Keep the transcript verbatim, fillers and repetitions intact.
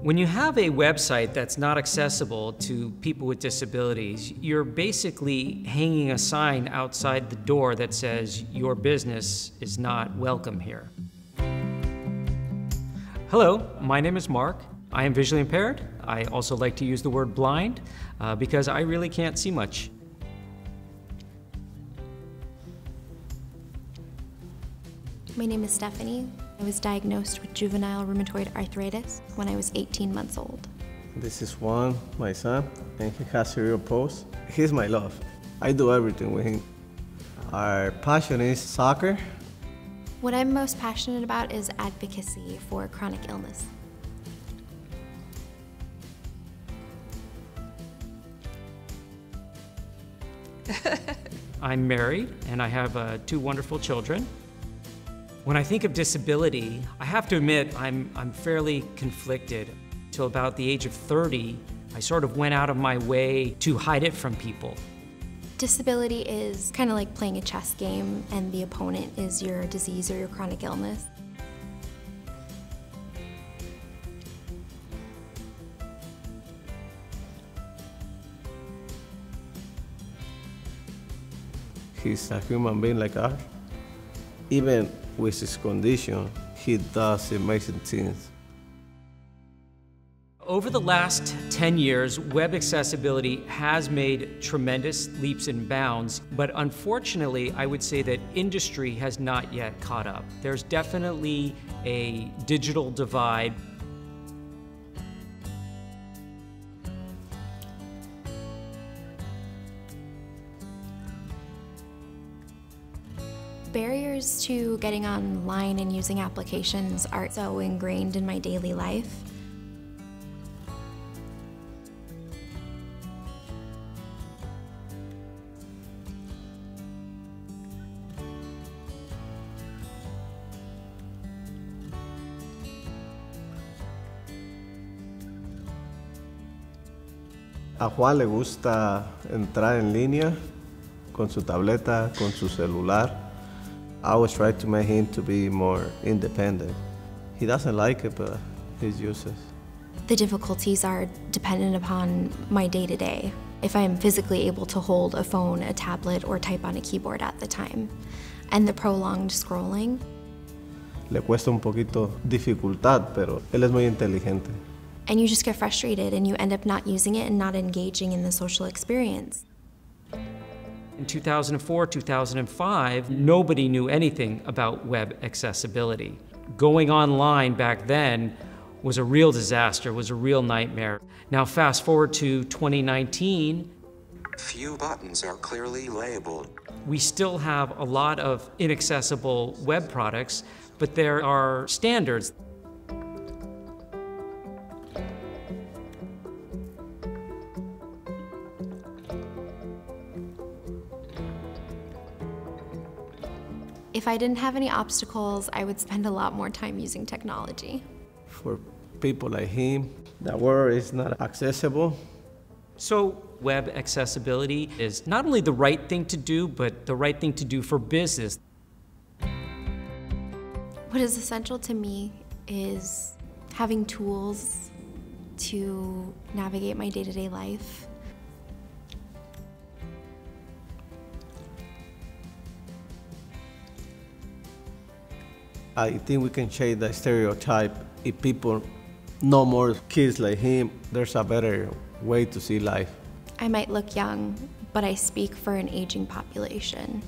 When you have a website that's not accessible to people with disabilities, you're basically hanging a sign outside the door that says, your business is not welcome here. Hello, my name is Mark. I am visually impaired. I also like to use the word blind uh, because I really can't see much. My name is Stephanie. I was diagnosed with juvenile rheumatoid arthritis when I was eighteen months old. This is Juan, my son, and he has cerebral palsy. He's my love. I do everything with him. Our passion is soccer. What I'm most passionate about is advocacy for chronic illness. I'm married, and I have uh, two wonderful children. When I think of disability, I have to admit I'm, I'm fairly conflicted. Till about the age of thirty, I sort of went out of my way to hide it from people. Disability is kind of like playing a chess game and the opponent is your disease or your chronic illness. He's a human being like us. Even with his condition, he does amazing things. Over the last ten years, web accessibility has made tremendous leaps and bounds, but unfortunately, I would say that industry has not yet caught up. There's definitely a digital divide. Barriers to getting online and using applications are so ingrained in my daily life. A Juan le gusta entrar en línea con su tableta, con su celular. I always try to make him to be more independent. He doesn't like it, but he's useless. The difficulties are dependent upon my day-to-day. If I'm physically able to hold a phone, a tablet, or type on a keyboard at the time, and the prolonged scrolling. Le cuesta un poquito dificultad, pero él es muy inteligente. And you just get frustrated, and you end up not using it and not engaging in the social experience. In two thousand four, two thousand five, nobody knew anything about web accessibility. Going online back then was a real disaster, was a real nightmare. Now fast forward to twenty nineteen. Few buttons are clearly labeled. We still have a lot of inaccessible web products, but there are standards. If I didn't have any obstacles, I would spend a lot more time using technology. For people like him, the world is not accessible. So web accessibility is not only the right thing to do, but the right thing to do for business. What is essential to me is having tools to navigate my day-to-day life. I think we can change the stereotype. If people know more kids like him, there's a better way to see life. I might look young, but I speak for an aging population.